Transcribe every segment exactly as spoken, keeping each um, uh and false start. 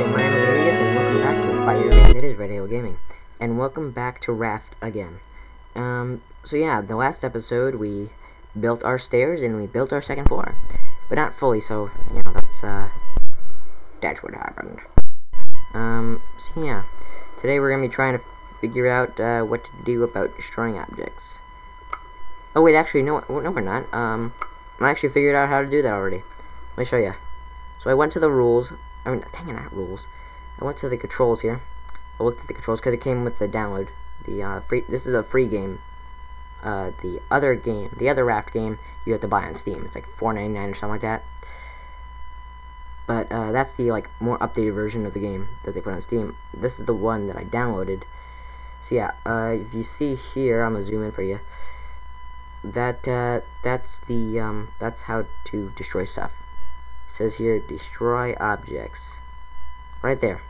Hello, my name is Elias, and welcome back to the Fire. It is Red Halo Gaming, and welcome back to Raft again. Um, so yeah, the last episode we built our stairs and we built our second floor, but not fully. So you know that's uh, that's what happened. Um, so yeah, today we're gonna be trying to figure out uh, what to do about destroying objects. Oh wait, actually no, no we're not. Um, I actually figured out how to do that already. Let me show you. So I went to the rules. I mean, dang it, not rules. I went to the controls here. I looked at the controls because it came with the download. The uh, free. This is a free game. Uh, the other game, the other Raft game, you have to buy on Steam. It's like four ninety-nine or something like that. But uh, that's the like more updated version of the game that they put on Steam. This is the one that I downloaded. So yeah, uh, if you see here, I'm gonna zoom in for you. That uh, that's the um, that's how to destroy stuff. It says here, destroy objects. Right there.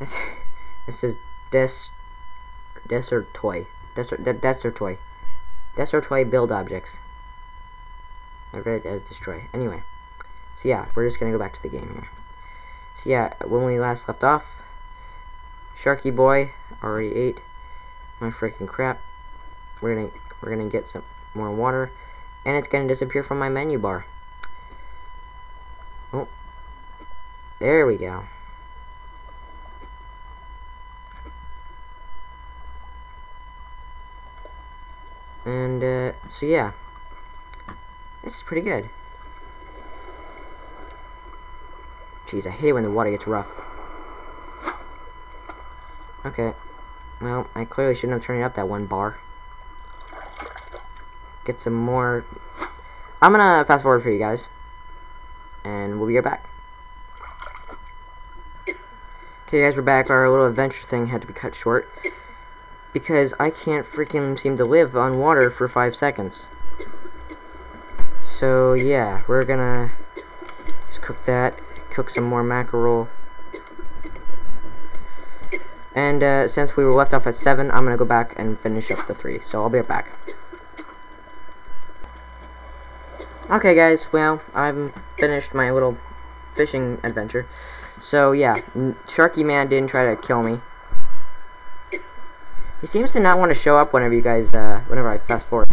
That's, it says des desert toy. Desert de desert toy. Desert toy build objects. I read it as destroy. Anyway. So yeah, we're just gonna go back to the game here. So yeah, when we last left off, Sharky Boy already ate my freaking crap. We're gonna we're gonna get some more water, and it's gonna disappear from my menu bar. Oh, there we go. And uh, so yeah, this is pretty good. Jeez, I hate it when the water gets rough. Okay, well, I clearly shouldn't have turned up that one bar. Get some more. I'm gonna fast forward for you guys, and we'll be right back. Okay guys, we're back. Our little adventure thing had to be cut short because I can't freaking seem to live on water for five seconds. So yeah, we're gonna just cook that, cook some more mackerel. And uh, since we were left off at seven, I'm gonna go back and finish up the three. So I'll be right back. Okay guys, well, I've finished my little fishing adventure. So yeah, Sharky Man didn't try to kill me. He seems to not want to show up whenever you guys, uh, whenever I fast forward.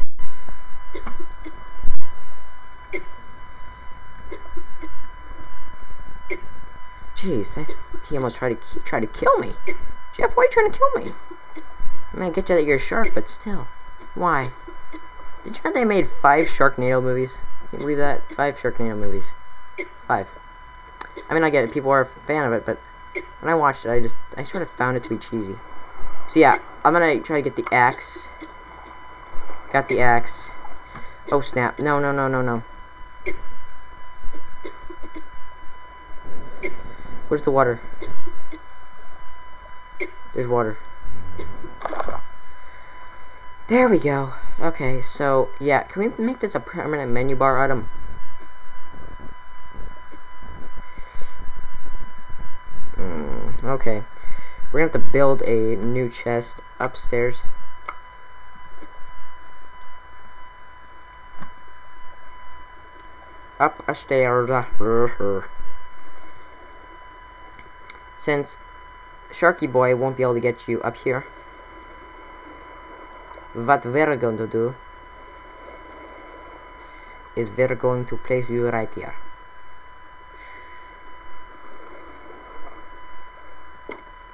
Jeez, that, he almost tried to try to kill me. Jeff, why are you trying to kill me? I mean, I get you that you're a shark, but still, why? Did you know they made five Sharknado movies? Can you believe that? Five Sharknado movies. Five. I mean, I get it. People are a fan of it, but when I watched it, I just I sort of found it to be cheesy. So yeah, I'm gonna try to get the axe. Got the axe. Oh snap! No, no, no, no, no. Where's the water? There's water. There we go. Okay, so yeah, can we make this a permanent menu bar item? Mm, okay, we're gonna have to build a new chest upstairs. Up a stairs. Since Sharky Boy won't be able to get you up here. What we're going to do is we're going to place you right here.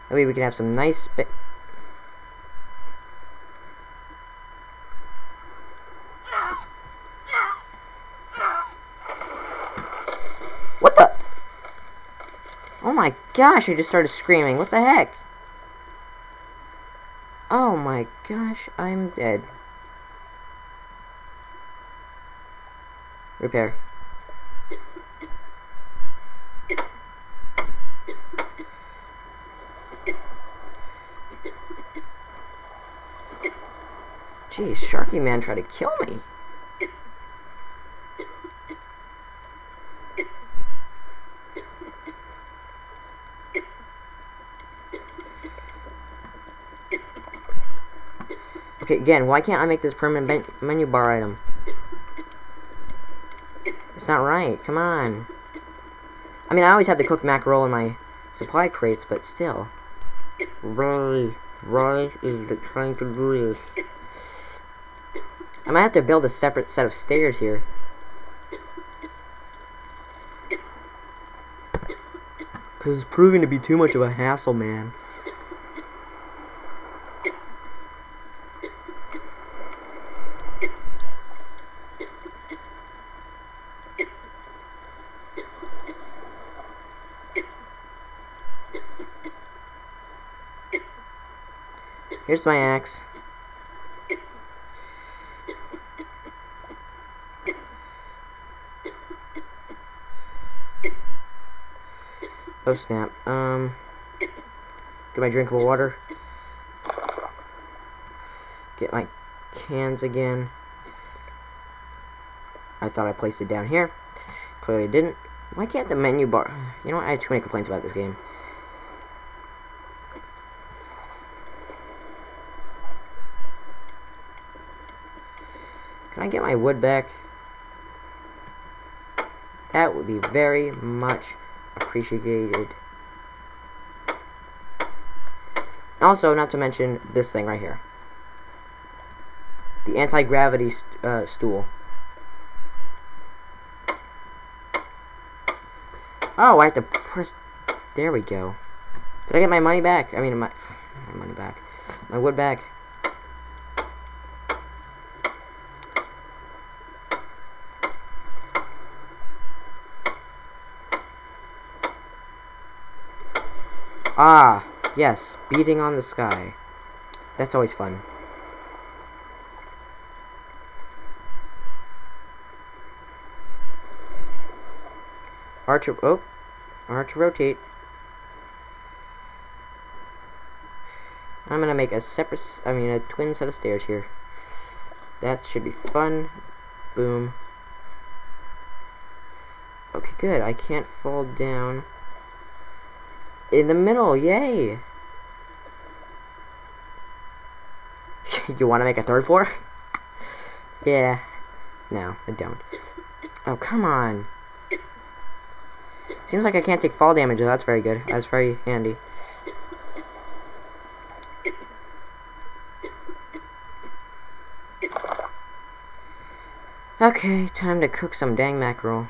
That way we can have some nice space. What the? Oh my gosh, I just started screaming. What the heck? Oh my gosh, I'm dead. Repair. Jeez, Sharky Man tried to kill me. Okay, again, why can't I make this permanent ben menu bar item? It's not right, come on. I mean, I always have the cooked mackerel in my supply crates, but still. Why? Why is it trying to do this? I might have to build a separate set of stairs here. Because it's proving to be too much of a hassle, man. Here's my axe. Oh snap. Um get my drinkable water. Get my cans again. I thought I placed it down here. Clearly didn't. Why can't the menu bar, you know what, I have too many complaints about this game. Can I get my wood back? That would be very much appreciated. Also, not to mention this thing right here, the anti-gravity st uh, stool. Oh, I have to press. There we go. Did I get my money back? I mean, my, my money back. My wood back. Ah, yes, beating on the sky. That's always fun. R to, oh, R to rotate. I'm gonna make a separate, I mean a twin set of stairs here. That should be fun. Boom. Okay, good, I can't fall down. In the middle, yay! You want to make a third floor? Yeah. No, I don't. Oh, come on. Seems like I can't take fall damage, though. That's very good. That's very handy. Okay, time to cook some dang mackerel.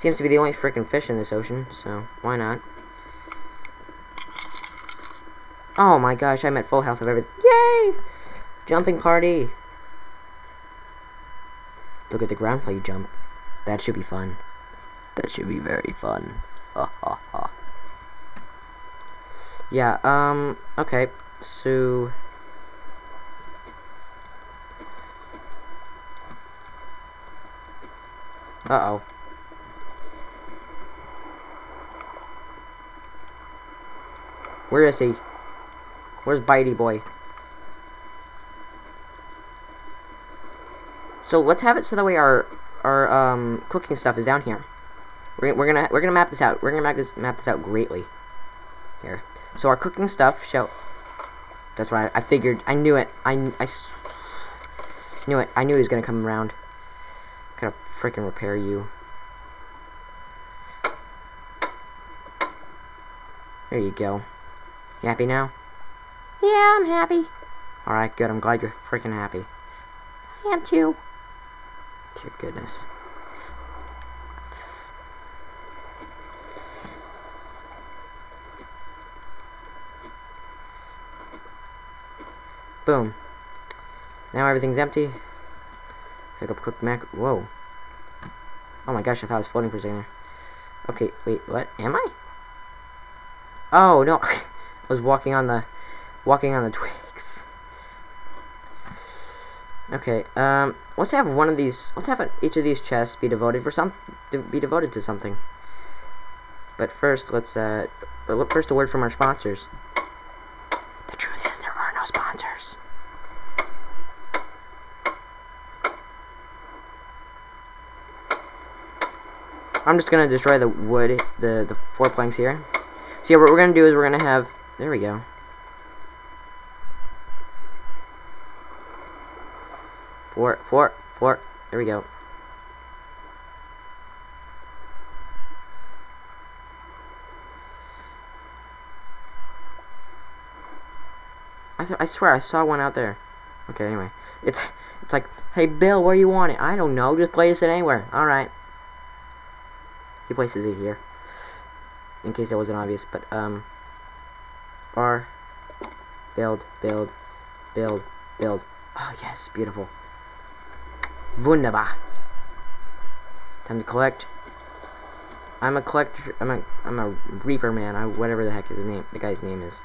Seems to be the only frickin' fish in this ocean, so why not? Oh my gosh, I'm at full health of everything. Yay! Jumping party! Look at the ground while you jump. That should be fun. That should be very fun. Ha ha ha. Yeah, um, okay. So... Uh-oh. Where is he? Where's Bitey Boy? So let's have it so that way our our um, cooking stuff is down here. We're we're gonna we're gonna map this out. We're gonna map this map this out greatly. Here, so our cooking stuff shall. That's right. I figured. I knew it. I I knew it. I knew he was gonna come around. Gotta freaking repair you. There you go. You happy now? Yeah, I'm happy. Alright, good. I'm glad you're freaking happy. I am too. Dear goodness. Boom. Now everything's empty. Pick up cooked mac. Whoa. Oh my gosh, I thought I was floating for a second. Okay, wait, what? Am I? Oh no. I was walking on the walking on the twigs. Okay, um let's have one of these let's have each of these chests be devoted for some to be devoted to something. But first let's uh look first a word from our sponsors. The truth is there are no sponsors. I'm just gonna destroy the wood the, the four planks here. So yeah, what we're gonna do is we're gonna have There we go. Four, four, four. There we go. I, th I swear I saw one out there. Okay, anyway. It's it's like, hey, Bill, where you want it? I don't know. Just place it anywhere. Alright. He places it here. In case that wasn't obvious. But, um. Bar. Build. Build. Build. Build. Oh, yes. Beautiful. Wunderbar. Time to collect. I'm a collector. I'm a, I'm a reaper man. I, whatever the heck his name, the guy's name is.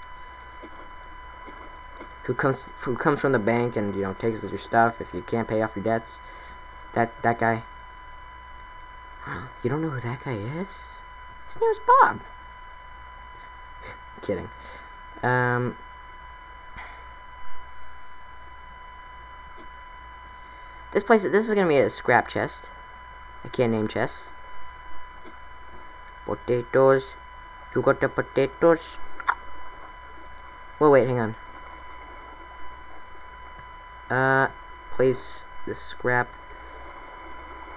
Who comes who comes from the bank and, you know, takes your stuff if you can't pay off your debts. That that guy. You don't know who that guy is? His name's Bob. Kidding. Um. This place. This is gonna be a scrap chest. I can't name chests. Potatoes. You got the potatoes. Well, wait. Hang on. Uh, place the scrap.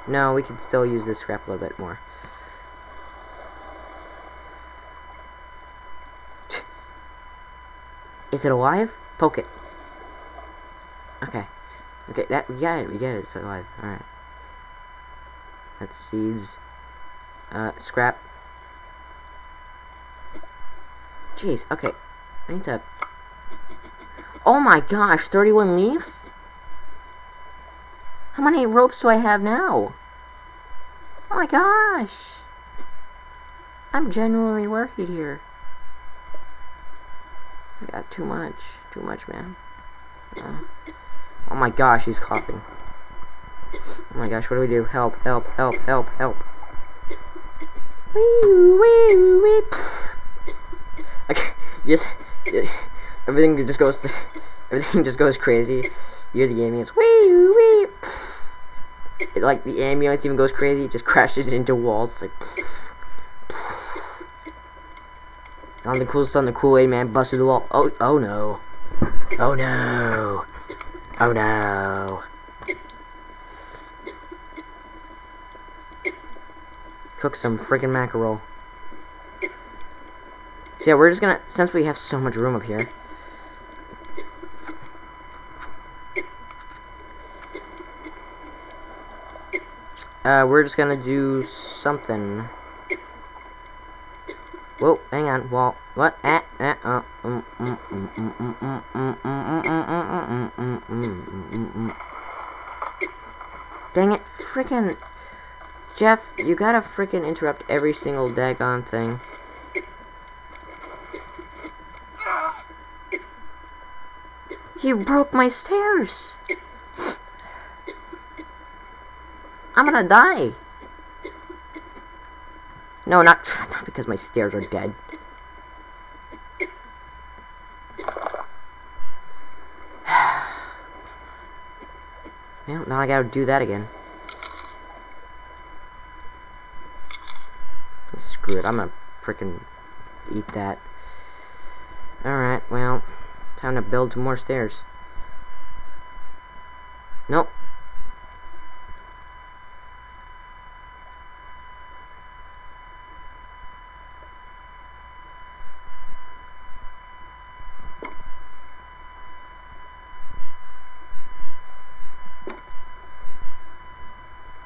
No, we can still use this scrap a little bit more. Is it alive? Poke it. Okay. Okay, that we got it. We got it. It's alive. All right. That's seeds. Uh, scrap. Jeez. Okay. I need to. Oh my gosh, thirty-one leaves? How many ropes do I have now? Oh my gosh. I'm genuinely worried here. I got too much. Too much, man. Uh, oh my gosh, he's coughing. Oh my gosh, what do we do? Help, help, help, help, help. Wee, wee, wee. Okay, yes. Everything just goes to, everything just goes crazy. You hear the ambulance, wee wee. It, like the ambulance even goes crazy. It just crashes into walls. Like, pff, pff. On the coolest on the Kool-Aid man busts through the wall. Oh oh no, oh no, oh no. Cook some freaking mackerel. So yeah, we're just gonna, since we have so much room up here. Uh, we're just gonna do something. Whoa, hang on, wall. What? Ah, ah, uh, mm, mm, mm, mm, mm, mm, mm, mm, mm, mm, mm, mm. Dang it, frickin' Jeff, you gotta frickin' interrupt every single daggone thing. You broke my stairs! I'm gonna die. No, not not because my stairs are dead. Well, now I gotta do that again. Screw it, I'm gonna frickin' eat that. Alright, well, time to build more stairs. Nope.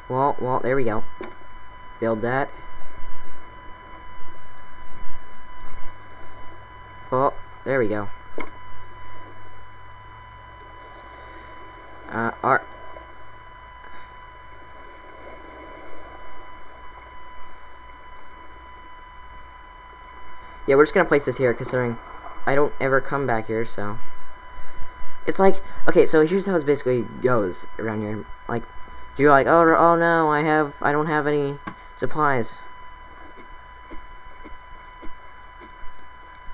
Well, well, there we go. Build that. Well, there we go. Uh, our... Yeah, we're just gonna place this here, considering I don't ever come back here, so... It's like... Okay, so here's how it basically goes around here. Like... You're like, oh, oh no, I have, I don't have any supplies.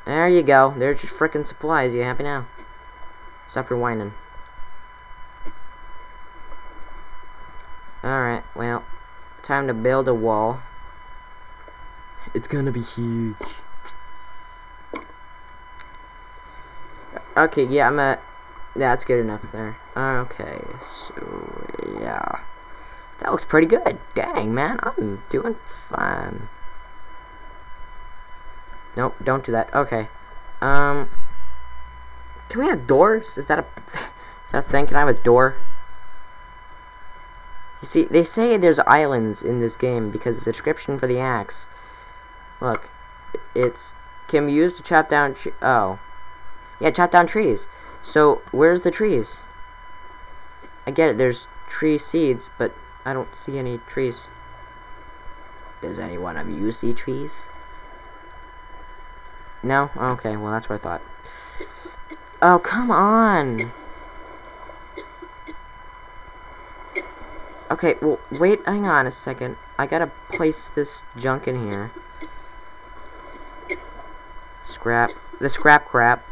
There you go. There's your frickin' supplies. You happy now? Stop your whining. Alright, well, time to build a wall. It's gonna be huge. Okay, yeah, I'm at... That's good enough there. Okay, so, yeah. That looks pretty good. Dang, man, I'm doing fine. Nope, don't do that. Okay. Um, Can we have doors? Is that a is that a thing? Can I have a door? You see, they say there's islands in this game because the description for the axe. Look, it's can be used to chop down. Tre oh, yeah, chop down trees. So where's the trees? I get it. There's tree seeds, but I don't see any trees. Does any one of you see trees? No? Okay, well that's what I thought. Oh, come on! Okay, well, wait, hang on a second. I gotta place this junk in here. Scrap. The scrap crap.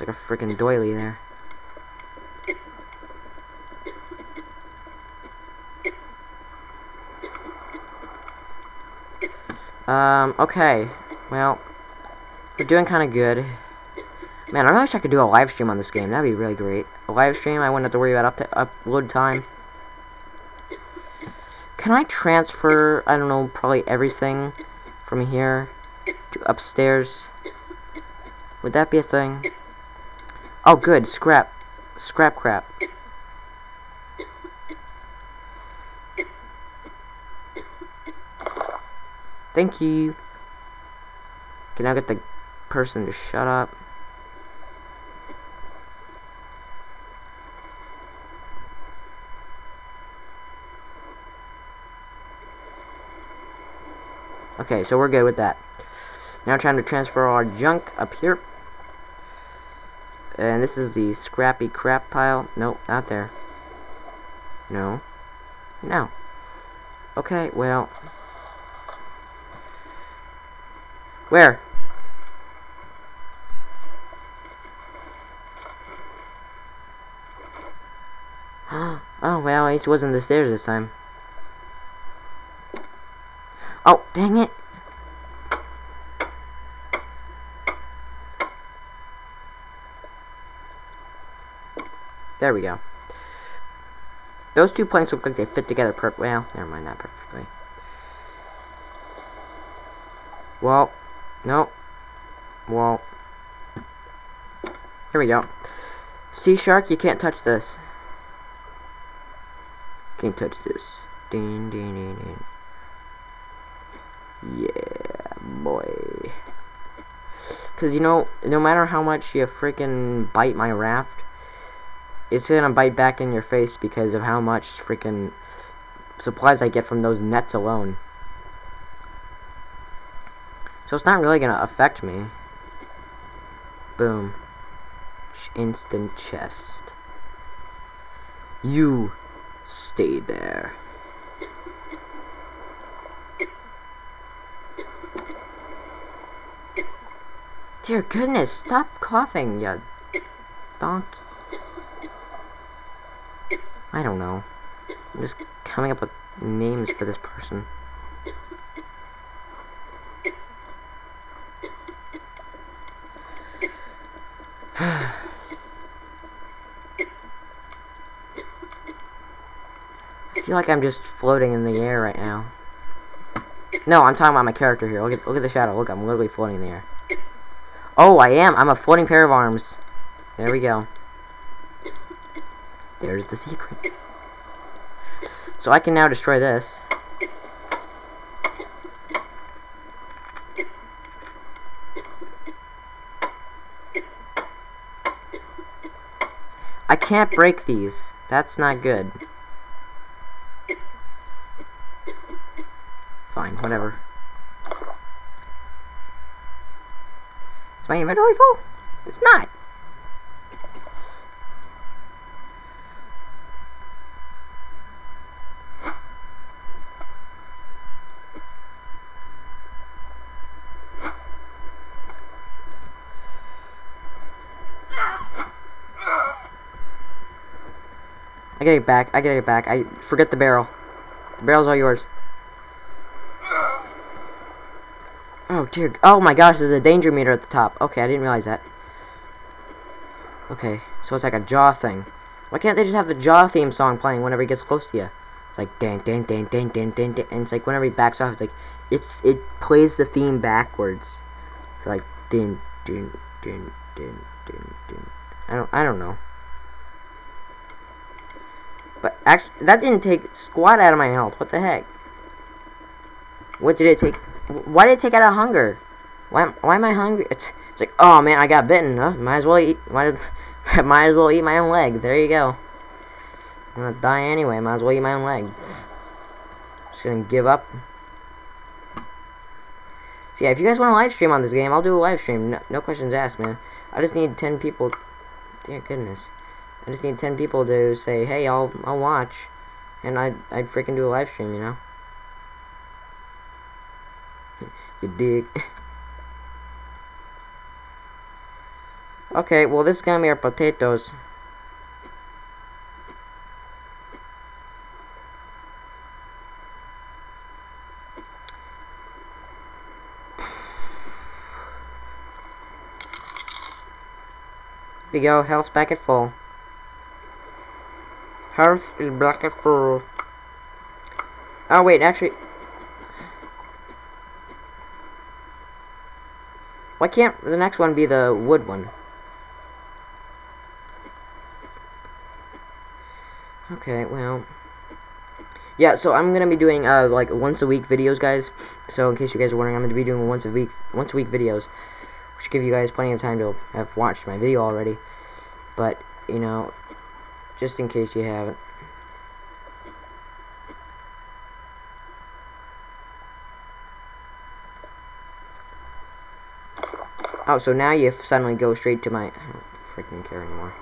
Like a freaking doily there. Um, okay. Well, we're doing kind of good. Man, I wish I could do a live stream on this game. That'd be really great. A live stream, I wouldn't have to worry about up to upload time. Can I transfer, I don't know, probably everything from here to upstairs? Would that be a thing? Oh, good. Scrap. Scrap crap. Thank you. Can I get the person to shut up? Okay, so we're good with that. Now trying to transfer our junk up here. And this is the scrappy crap pile. Nope, not there. No. No. Okay, well. Where? Oh, well, at least it wasn't the stairs this time. Oh, dang it. There we go. Those two planks look like they fit together per- well, never mind, not perfectly. Well, no. Well. Here we go. Sea shark, you can't touch this. Can't touch this. Ding, ding, ding, ding. Yeah, boy. Because, you know, no matter how much you freaking bite my raft, it's gonna bite back in your face because of how much freaking supplies I get from those nets alone. So it's not really gonna affect me. Boom. Instant chest. You stay there. Dear goodness, stop coughing, you donkey. I don't know. I'm just coming up with names for this person. I feel like I'm just floating in the air right now. No, I'm talking about my character here. Look at, look at the shadow. Look, I'm literally floating in the air. Oh, I am. I'm a floating pair of arms. There we go. There's the secret. So I can now destroy this. I can't break these. That's not good. Fine, whatever. Is my inventory full? It's not. I gotta get back, I gotta get back, I forget the barrel. The barrel's all yours. Oh dear. Oh my gosh, there's a danger meter at the top. Okay, I didn't realize that. Okay, so it's like a Jaw thing. Why can't they just have the Jaw theme song playing whenever he gets close to you? It's like ding ding ding ding ding ding ding, and it's like whenever he backs off, it's like it's it plays the theme backwards. It's like ding ding ding ding ding ding. I don't I don't know. But actually, that didn't take squat out of my health. What the heck? What did it take? Why did it take out of hunger? Why why am I hungry? It's it's like, oh man, I got bitten. Huh? Might as well eat. Might might as well eat my own leg. There you go. I'm gonna die anyway. Might as well eat my own leg. Just gonna give up. So yeah, if you guys want to live stream on this game, I'll do a live stream. No, no questions asked, man. I just need ten people. Dear goodness. I just need ten people to say, hey, I'll I'll watch, and I'd I'd freaking do a live stream, you know. You dig? Okay, well this is gonna be our potatoes. Here we go, health's back at full. Health is back at full. Oh wait, actually. Why can't the next one be the wood one? Okay, well. Yeah, so I'm gonna be doing uh like once a week videos, guys. So in case you guys are wondering, I'm gonna be doing once a week once a week videos. Which give you guys plenty of time to have watched my video already. But, you know, just in case you haven't. Oh, so now you suddenly go straight to my... I don't freaking care anymore.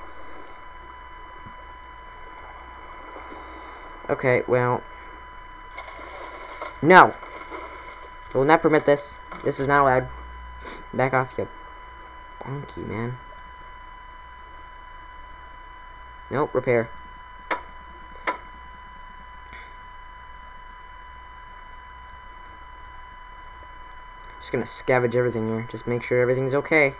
Okay, well... No! I will not permit this. This is not allowed. Back off, you bonky, man. Nope, repair. Just gonna scavenge everything here. Just make sure everything's okay.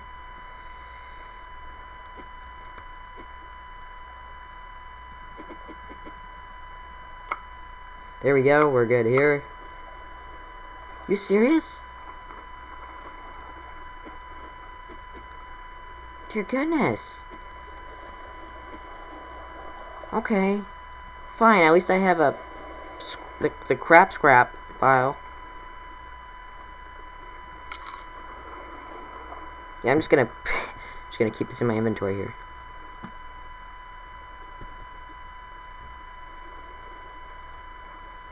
There we go. We're good here. You serious? Dear goodness. Okay. Fine. At least I have a the the crap scrap pile. Yeah, I'm just gonna just gonna keep this in my inventory here.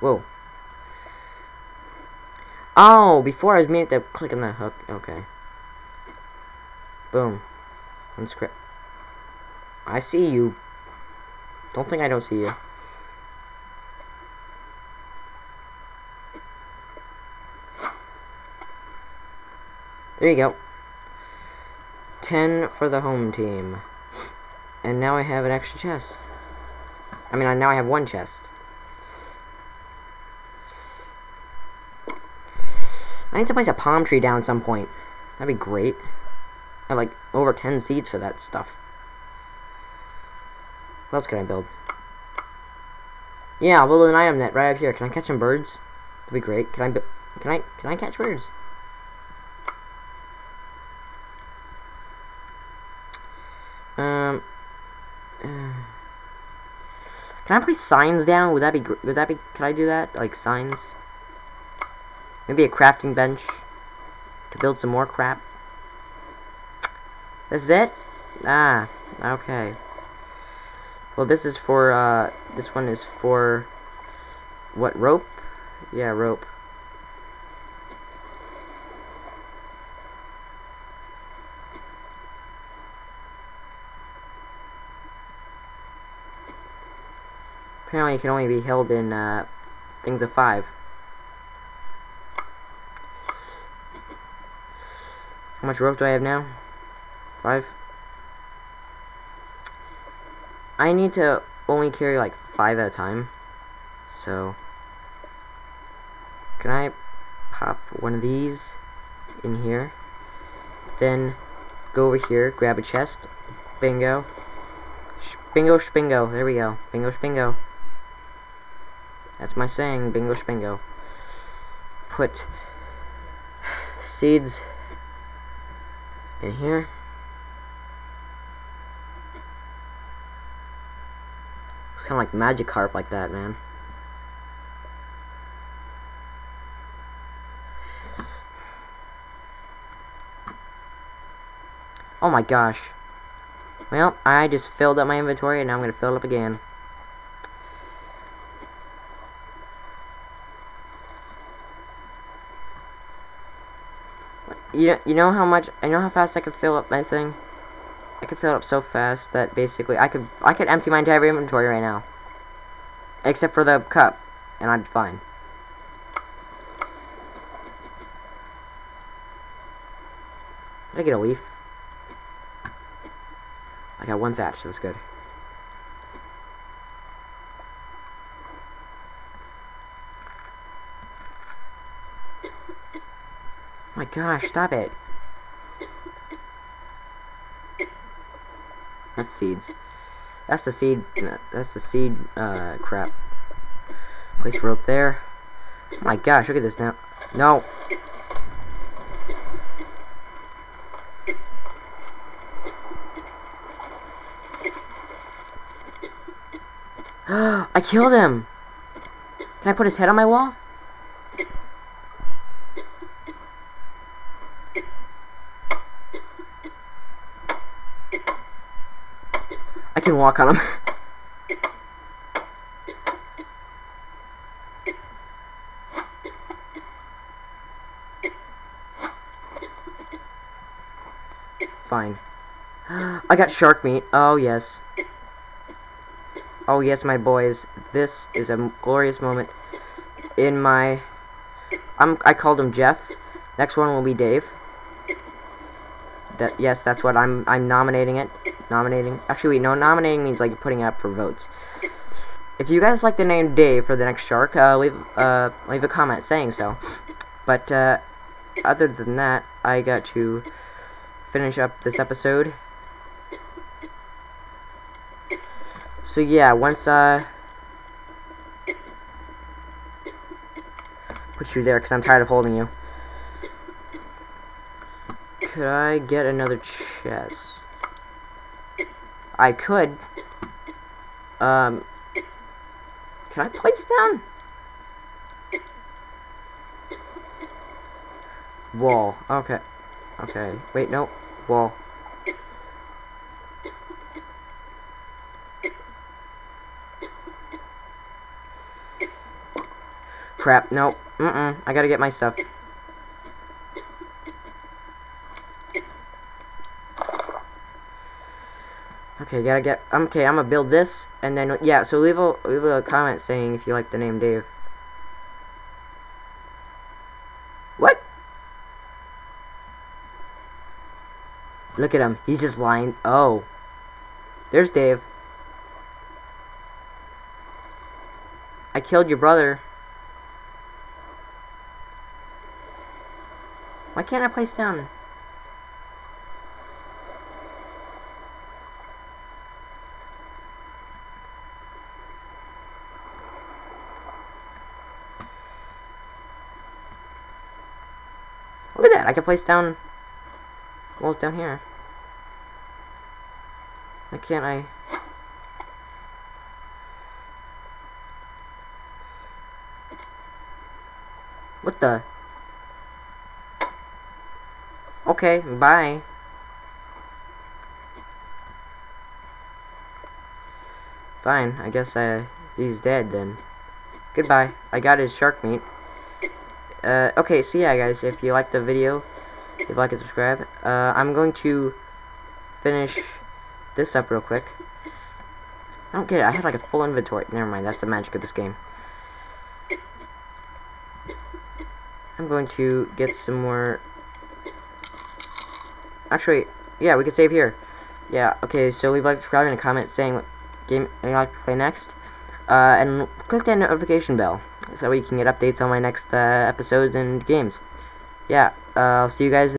Whoa. Oh, before I was meaning to click on that hook. Okay. Boom. Unscript. I see you. Don't think I don't see you. There you go. ten for the home team. And now I have an extra chest. I mean, I, now I have one chest. I need to place a palm tree down at some point. That'd be great. I have like over ten seeds for that stuff. What else can I build? Yeah, I'll build an item net right up here. Can I catch some birds? That'd be great. Can I, can I, can I catch birds? Um, uh, can I place signs down? Would that be? Would that be? Could I do that? Like signs? Maybe a crafting bench to build some more crap. That's it. Ah, okay. Well, this is for. Uh, this one is for. What, rope? Yeah, rope. Apparently it can only be held in uh, things of five. How much rope do I have now? Five? I need to only carry like five at a time. So, can I pop one of these? in here. Then go over here, grab a chest. Bingo. Bingo, shbingo. There we go. Bingo, shbingo. That's my saying. Bingo, shbingo. Put seeds in here. It's kind of like Magikarp, like that, man. Oh my gosh. Well, I just filled up my inventory and now I'm going to fill it up again. You know, you know how much, I know how fast I can fill up my thing? I can fill it up so fast that basically I could, I could empty my entire inventory right now. Except for the cup, and I'd be fine. Did I get a leaf? I got one thatch, so that's good. My gosh, stop it. That's seeds. That's the seed, that's the seed, uh, crap. Place rope there. Oh my gosh, look at this now. No! I killed him! Can I put his head on my wall? I can walk on him. Fine. I got shark meat. Oh, yes. Oh, yes, my boys. This is a glorious moment in my... I'm, I called him Jeff. Next one will be Dave. That, yes, that's what I'm I'm nominating it. Nominating. Actually, wait, no, nominating means like putting up for votes. If you guys like the name Dave for the next shark, uh, leave uh leave a comment saying so. But uh, other than that, I got to finish up this episode. So yeah, once I uh, put you there, because I'm tired of holding you. Could I get another chest? I could. Um, can I place down? Wall. Okay. Okay. Wait, no. Wall. Crap. No. Mm-mm. I gotta get my stuff. Okay, gotta get. Um, okay, I'm gonna build this, and then yeah. So leave a leave a comment saying if you like the name Dave. What? Look at him. He's just lying. Oh, there's Dave. I killed your brother. Why can't I place down? Look at that, I can place down walls down here. Why can't I? What the? Okay, bye. Fine, I guess I, he's dead then. Goodbye, I got his shark meat. Uh, okay, so yeah, guys, if you like the video, if you like and subscribe, uh, I'm going to finish this up real quick. I don't get it. I had like a full inventory. Never mind. That's the magic of this game. I'm going to get some more. Actually, yeah, we could save here. Yeah. Okay. So leave a like, subscribe, and a comment saying what game you like to play next, uh, and click that notification bell. So you can get updates on my next uh, episodes and games. yeah, uh, I'll see you guys.